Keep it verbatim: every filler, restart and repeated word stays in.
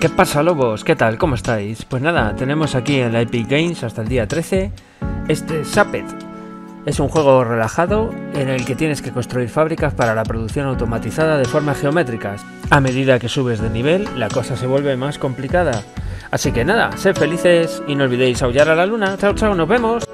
¿Qué pasa, lobos? ¿Qué tal? ¿Cómo estáis? Pues nada, tenemos aquí en la Epic Games hasta el día trece este Shapez. Es un juego relajado en el que tienes que construir fábricas para la producción automatizada de formas geométricas. A medida que subes de nivel, la cosa se vuelve más complicada. Así que nada, sed felices y no olvidéis aullar a la luna. Chao, chao, nos vemos.